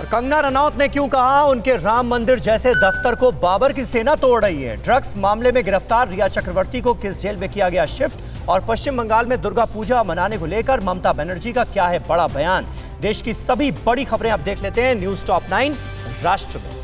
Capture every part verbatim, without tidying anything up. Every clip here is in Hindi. और कंगना रनौत ने क्यों कहा उनके राम मंदिर जैसे दफ्तर को बाबर की सेना तोड़ रही है। ड्रग्स मामले में गिरफ्तार रिया चक्रवर्ती को किस जेल में किया गया शिफ्ट, और पश्चिम बंगाल में दुर्गा पूजा मनाने को लेकर ममता बनर्जी का क्या है बड़ा बयान। देश की सभी बड़ी खबरें आप देख लेते हैं न्यूज टॉप नाइन राष्ट्र में।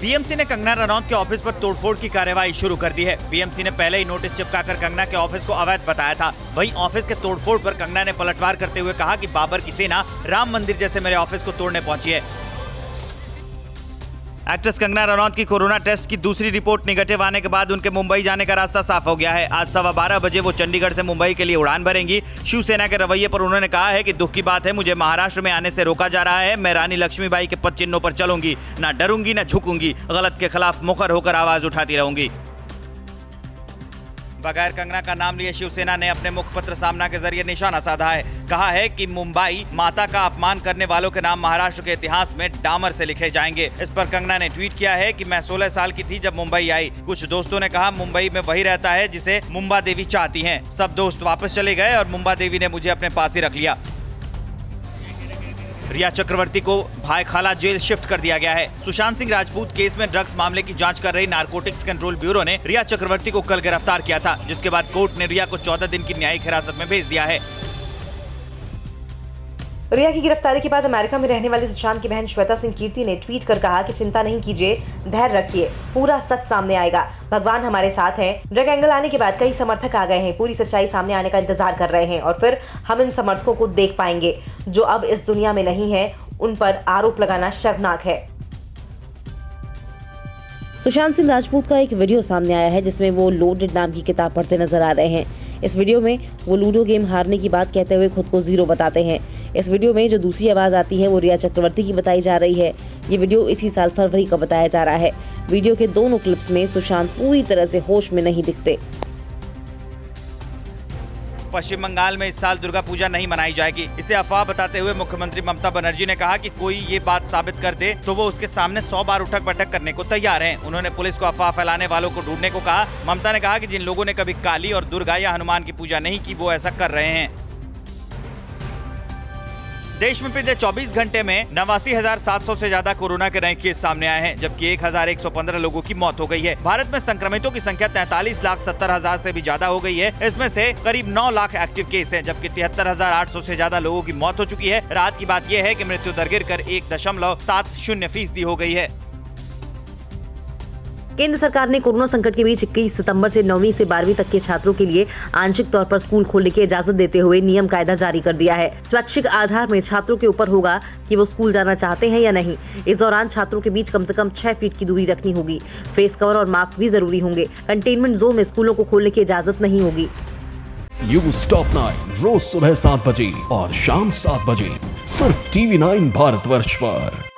बीएमसी ने कंगना रनौत के ऑफिस पर तोड़फोड़ की कार्रवाई शुरू कर दी है। बीएमसी ने पहले ही नोटिस चिपकाकर कंगना के ऑफिस को अवैध बताया था। वहीं ऑफिस के तोड़फोड़ पर कंगना ने पलटवार करते हुए कहा कि बाबर की सेना राम मंदिर जैसे मेरे ऑफिस को तोड़ने पहुंची है। एक्ट्रेस कंगना रनौत की कोरोना टेस्ट की दूसरी रिपोर्ट निगेटिव आने के बाद उनके मुंबई जाने का रास्ता साफ हो गया है। आज सवा बारह बजे वो चंडीगढ़ से मुंबई के लिए उड़ान भरेंगी। शिवसेना के रवैये पर उन्होंने कहा है कि दुख की बात है, मुझे महाराष्ट्र में आने से रोका जा रहा है। मैं रानी लक्ष्मी बाई के पद चिन्हों पर चलूंगी, ना डरूंगी ना झुकूंगी, गलत के खिलाफ मुखर होकर आवाज उठाती रहूंगी। बगैर कंगना का नाम लिए शिवसेना ने अपने मुखपत्र सामना के जरिए निशाना साधा है। कहा है कि मुंबई माता का अपमान करने वालों के नाम महाराष्ट्र के इतिहास में डामर से लिखे जाएंगे। इस पर कंगना ने ट्वीट किया है कि मैं सोलह साल की थी जब मुंबई आई। कुछ दोस्तों ने कहा मुंबई में वही रहता है जिसे मुंबा देवी चाहती है। सब दोस्त वापस चले गए और मुंबा देवी ने मुझे अपने पास ही रख लिया। रिया चक्रवर्ती को भायखाला जेल शिफ्ट कर दिया गया है। सुशांत सिंह राजपूत केस में ड्रग्स मामले की जांच कर रही नारकोटिक्स कंट्रोल ब्यूरो ने रिया चक्रवर्ती को कल गिरफ्तार किया था, जिसके बाद कोर्ट ने रिया को चौदह दिन की न्यायिक हिरासत में भेज दिया है। रिया की गिरफ्तारी के बाद अमेरिका में रहने वाली सुशांत की बहन श्वेता सिंह कीर्ति ने ट्वीट कर कहा कि चिंता नहीं कीजिए, धैर्य रखिए, पूरा सच सामने आएगा, भगवान हमारे साथ हैं। ड्रग एंगल आने के बाद कई समर्थक आ गए हैं, पूरी सच्चाई सामने आने का इंतजार कर रहे हैं और फिर हम इन समर्थकों को देख पाएंगे जो अब इस दुनिया में नहीं है। उन पर आरोप लगाना शर्मनाक है। सुशांत सिंह राजपूत का एक वीडियो सामने आया है जिसमें वो लोडेड नाम की किताब पढ़ते नजर आ रहे हैं। इस वीडियो में वो लूडो गेम हारने की बात कहते हुए खुद को जीरो बताते हैं। इस वीडियो में जो दूसरी आवाज़ आती है वो रिया चक्रवर्ती की बताई जा रही है। ये वीडियो इसी साल फरवरी का बताया जा रहा है। वीडियो के दोनों क्लिप्स में सुशांत पूरी तरह से होश में नहीं दिखते। पश्चिम बंगाल में इस साल दुर्गा पूजा नहीं मनाई जाएगी, इसे अफवाह बताते हुए मुख्यमंत्री ममता बनर्जी ने कहा कि कोई ये बात साबित कर दे तो वो उसके सामने सौ बार उठक बैठक करने को तैयार हैं। उन्होंने पुलिस को अफवाह फैलाने वालों को ढूंढने को कहा। ममता ने कहा कि जिन लोगों ने कभी काली और दुर्गा या हनुमान की पूजा नहीं की वो ऐसा कर रहे हैं। देश में पिछले चौबीस घंटे में नवासी हजार सात सौ से ज्यादा कोरोना के नए केस सामने आए हैं, जबकि एक हजार एक सौ पंद्रह लोगों की मौत हो गई है। भारत में संक्रमितों की संख्या तैंतालीस लाख सत्तर हजार से भी ज्यादा हो गई है। इसमें से करीब नौ लाख एक्टिव केस हैं, जबकि तिहत्तर हजार आठ सौ से ज्यादा लोगों की मौत हो चुकी है। राहत की बात यह है कि मृत्यु दर गिर कर एक दशमलव सात शून्य फीसदी हो गई है। केंद्र सरकार ने कोरोना संकट के बीच इक्कीस सितंबर से नौवीं से बारहवीं तक के छात्रों के लिए आंशिक तौर पर स्कूल खोलने की इजाजत देते हुए नियम कायदा जारी कर दिया है। स्वैच्छिक आधार में छात्रों के ऊपर होगा कि वो स्कूल जाना चाहते हैं या नहीं। इस दौरान छात्रों के बीच कम से कम छह फीट की दूरी रखनी होगी। फेस कवर और मास्क भी जरूरी होंगे। कंटेनमेंट जोन में स्कूलों को खोलने की इजाजत नहीं होगी। न्यूज टॉप नाइन रोज सुबह सात बजे और शाम सात बजे सिर्फ टीवी नाइन भारतवर्ष पर।